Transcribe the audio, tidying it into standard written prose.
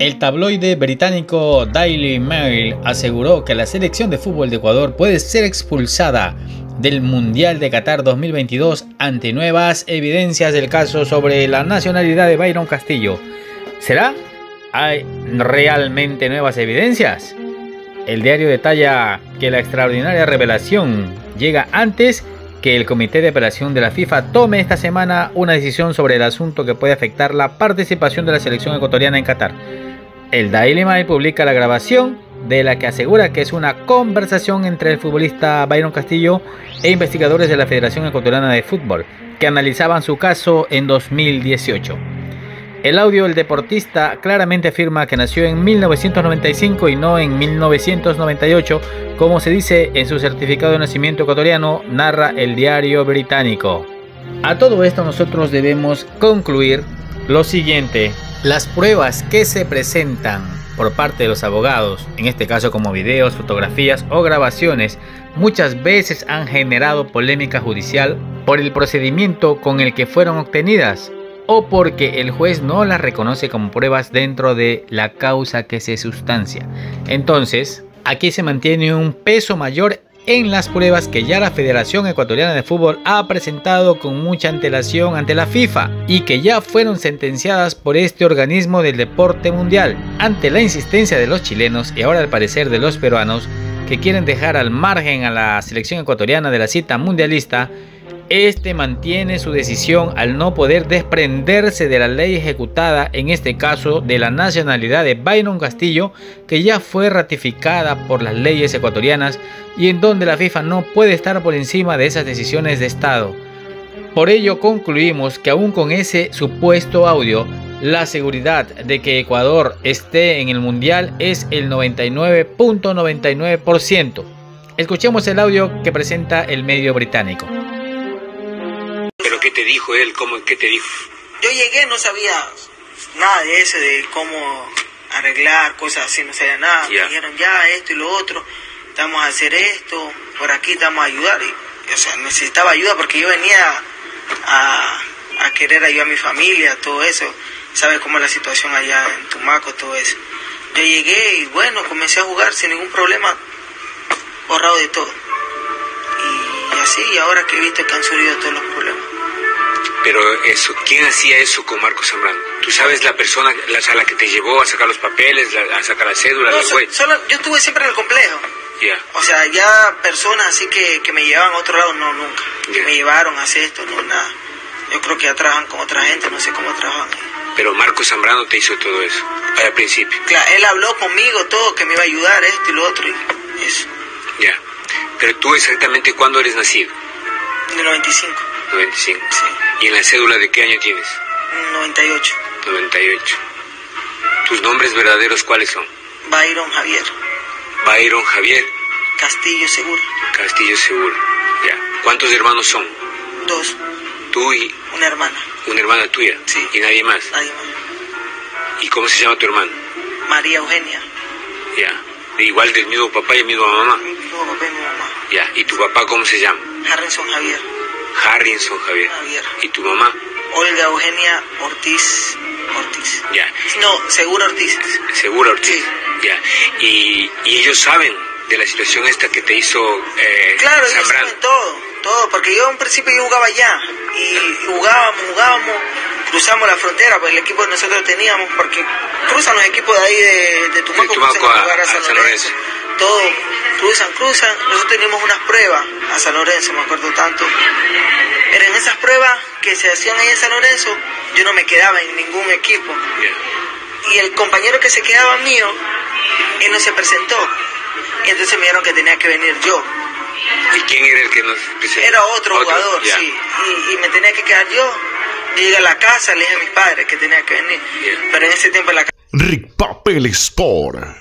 El tabloide británico Daily Mail aseguró que la selección de fútbol de Ecuador puede ser expulsada del Mundial de Qatar 2022 ante nuevas evidencias del caso sobre la nacionalidad de Byron Castillo. ¿Será? ¿Hay realmente nuevas evidencias? El diario detalla que la extraordinaria revelación llega antes que el Comité de Apelación de la FIFA tome esta semana una decisión sobre el asunto que puede afectar la participación de la selección ecuatoriana en Qatar. El Daily Mail publica la grabación de la que asegura que es una conversación entre el futbolista Byron Castillo e investigadores de la Federación Ecuatoriana de Fútbol que analizaban su caso en 2018. El audio del deportista claramente afirma que nació en 1995 y no en 1998, como se dice en su certificado de nacimiento ecuatoriano, narra el diario británico. A todo esto nosotros debemos concluir lo siguiente: las pruebas que se presentan por parte de los abogados, en este caso como videos, fotografías o grabaciones, muchas veces han generado polémica judicial por el procedimiento con el que fueron obtenidas, o porque el juez no las reconoce como pruebas dentro de la causa que se sustancia. Entonces, aquí se mantiene un peso mayor en las pruebas que ya la Federación Ecuatoriana de Fútbol ha presentado con mucha antelación ante la FIFA y que ya fueron sentenciadas por este organismo del deporte mundial, ante la insistencia de los chilenos y ahora al parecer de los peruanos, que quieren dejar al margen a la selección ecuatoriana de la cita mundialista. Este mantiene su decisión al no poder desprenderse de la ley ejecutada, en este caso de la nacionalidad de Byron Castillo, que ya fue ratificada por las leyes ecuatorianas y en donde la FIFA no puede estar por encima de esas decisiones de Estado. Por ello concluimos que aún con ese supuesto audio, la seguridad de que Ecuador esté en el Mundial es el 99.99%. Escuchemos el audio que presenta el medio británico. ¿Qué te dijo él? ¿Cómo? ¿Qué te dijo? Yo llegué, no sabía nada de eso, de cómo arreglar cosas así, no sabía nada. Yeah. Me dijeron ya esto y lo otro, estamos a hacer esto, por aquí estamos a ayudar. Y, o sea, necesitaba ayuda porque yo venía a querer ayudar a mi familia, todo eso. ¿Sabes cómo es la situación allá en Tumaco, todo eso? Yo llegué y bueno, comencé a jugar sin ningún problema, borrado de todo. Y así, y ahora que he visto que han surgido todos los problemas. Pero eso, ¿quién hacía eso con Marco Zambrano? ¿Tú sabes la persona a la que te llevó a sacar los papeles, a sacar la cédula? No, solo, yo estuve siempre en el complejo. Yeah. O sea, ya personas así que me llevaban a otro lado, no, nunca. Yeah. Me llevaron a hacer esto, no, nada. Yo creo que ya trabajan con otra gente, no sé cómo trabajan. Pero Marco Zambrano te hizo todo eso, al principio. Claro, él habló conmigo, todo, que me iba a ayudar, esto y lo otro, y eso. Ya. Yeah. Pero tú exactamente, ¿cuándo eres nacido? En el 95. 95. Sí. ¿Y en la cédula de qué año tienes? 98. 98. ¿Tus nombres verdaderos cuáles son? Byron Javier. Byron Javier. Castillo Seguro. Castillo Seguro. Ya. ¿Cuántos hermanos son? Dos. ¿Tú y...? Una hermana. ¿Una hermana tuya? Sí. ¿Y nadie más? Nadie más. ¿Y cómo se llama tu hermana? María Eugenia. Ya. Igual del mismo papá y el mismo mamá. El mismo papá y mi mamá. Ya. ¿Y tu papá cómo se llama? Harrison Javier. Harrison Javier. Javier. ¿Y tu mamá? Olga Eugenia Ortiz. Ya. No, Seguro Ortiz. Seguro Ortiz. Sí. Ya. ¿Y ellos saben de la situación esta que te hizo Claro, Zambrano? Ellos saben todo, porque yo en principio jugaba allá y jugábamos, cruzamos la frontera, pues el equipo que nosotros teníamos, porque cruzan los equipos de ahí de Tumaco, a San Lorenzo. Todo, cruzan, nosotros teníamos unas pruebas a San Lorenzo, me acuerdo tanto. Pero en esas pruebas que se hacían ahí en San Lorenzo, yo no me quedaba en ningún equipo. Y el compañero que se quedaba mío, él no se presentó. Y entonces me dijeron que tenía que venir yo. ¿Y quién era el que nos presentó? Era otro jugador, yeah. Sí. Y me tenía que quedar yo. Llegué a la casa, le dije a mis padres que tenía que venir. Yeah. Pero en ese tiempo en la casa... Rick Papel Sport.